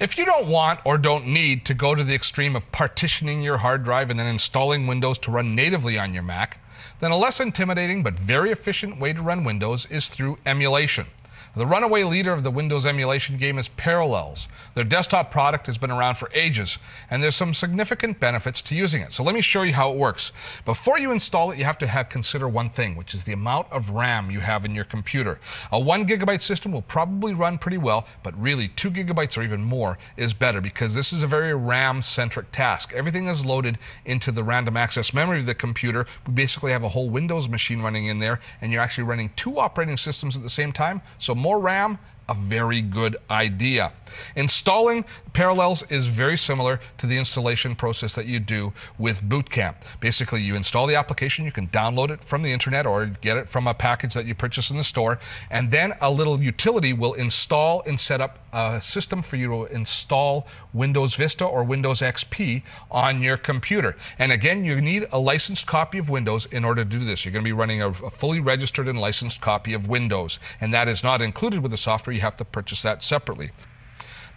If you don't want or don't need to go to the extreme of partitioning your hard drive and then installing Windows to run natively on your Mac, then a less intimidating but very efficient way to run Windows is through emulation. The runaway leader of the Windows emulation game is Parallels. Their desktop product has been around for ages, and there's some significant benefits to using it. So let me show you how it works. Before you install it, you have to consider one thing, which is the amount of RAM you have in your computer. A 1 gigabyte system will probably run pretty well, but really 2 gigabytes or even more is better, because this is a very RAM-centric task. Everything is loaded into the random access memory of the computer. We basically have a whole Windows machine running in there, and you're actually running 2 operating systems at the same time. So more RAM, a very good idea. Installing Parallels is very similar to the installation process that you do with Bootcamp. Basically, you install the application, you can download it from the internet or get it from a package that you purchase in the store, and then a little utility will install and set up a system for you to install Windows Vista or Windows XP on your computer. And again, you need a licensed copy of Windows in order to do this. You're going to be running a fully registered and licensed copy of Windows, and that is not included with the software. You have to purchase that separately.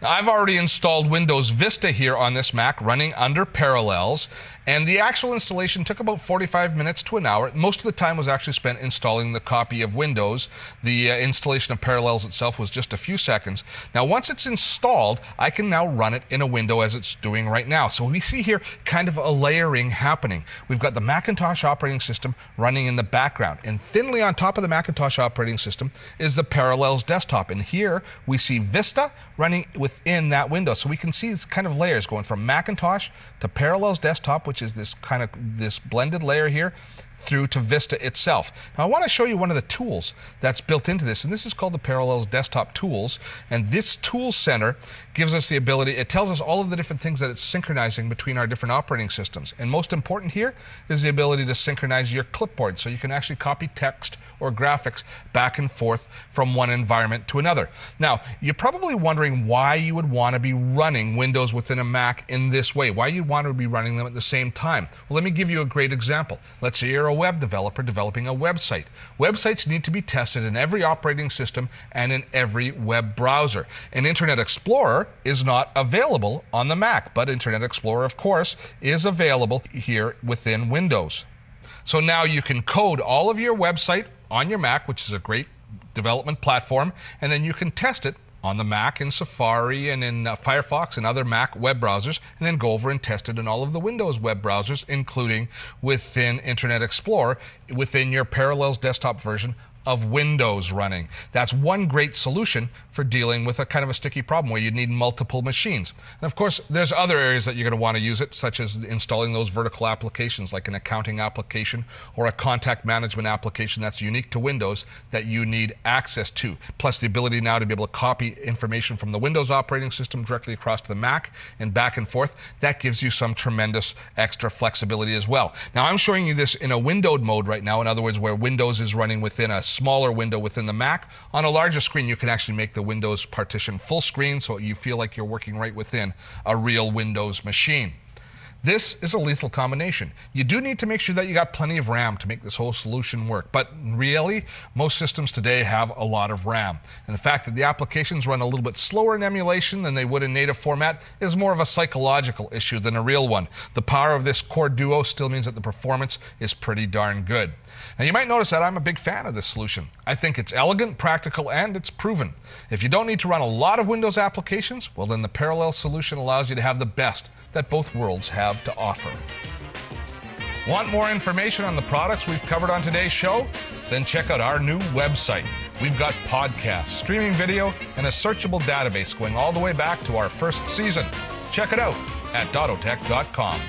Now, I've already installed Windows Vista here on this Mac running under Parallels, and the actual installation took about 45 minutes to an hour. Most of the time was actually spent installing the copy of Windows. The installation of Parallels itself was just a few seconds. Now, once it's installed, I can now run it in a window as it's doing right now. So we see here kind of a layering happening. We've got the Macintosh operating system running in the background, and thinly on top of the Macintosh operating system is the Parallels desktop. And here we see Vista running with in that window. So we can see these kind of layers going from Macintosh to Parallels Desktop, which is this kind of this blended layer here, through to Vista itself. Now I want to show you one of the tools that's built into this, and this is called the Parallels Desktop Tools, and this tool center gives us the ability, it tells us all of the different things that it's synchronizing between our different operating systems. And most important here is the ability to synchronize your clipboard, so you can actually copy text or graphics back and forth from one environment to another. Now you're probably wondering why you would want to be running Windows within a Mac in this way, why you want to be running them at the same time. Well, let me give you a great example. Let's say you're a web developer developing a website. Websites need to be tested in every operating system and in every web browser. And Internet Explorer is not available on the Mac, but Internet Explorer, of course, is available here within Windows. So now you can code all of your website on your Mac, which is a great development platform, and then you can test it on the Mac in Safari and in Firefox and other Mac web browsers, and then go over and test it in all of the Windows web browsers, including within Internet Explorer, within your Parallels desktop version of Windows running. That's one great solution for dealing with a kind of a sticky problem where you need multiple machines. And of course, there's other areas that you're going to want to use it, such as installing those vertical applications like an accounting application or a contact management application that's unique to Windows that you need access to. Plus the ability now to be able to copy information from the Windows operating system directly across to the Mac and back and forth. That gives you some tremendous extra flexibility as well. Now I'm showing you this in a windowed mode right now, in other words, where Windows is running within a smaller window within the Mac. On a larger screen, you can actually make the Windows partition full screen, so you feel like you're working right within a real Windows machine. This is a lethal combination. You do need to make sure that you got plenty of RAM to make this whole solution work, but really, most systems today have a lot of RAM. And the fact that the applications run a little bit slower in emulation than they would in native format is more of a psychological issue than a real one. The power of this Core Duo still means that the performance is pretty darn good. Now you might notice that I'm a big fan of this solution. I think it's elegant, practical, and it's proven. If you don't need to run a lot of Windows applications, well then the Parallels solution allows you to have the best that both worlds have to offer. Want more information on the products we've covered on today's show? Then check out our new website. We've got podcasts, streaming video, and a searchable database going all the way back to our first season. Check it out at DottoTech.com.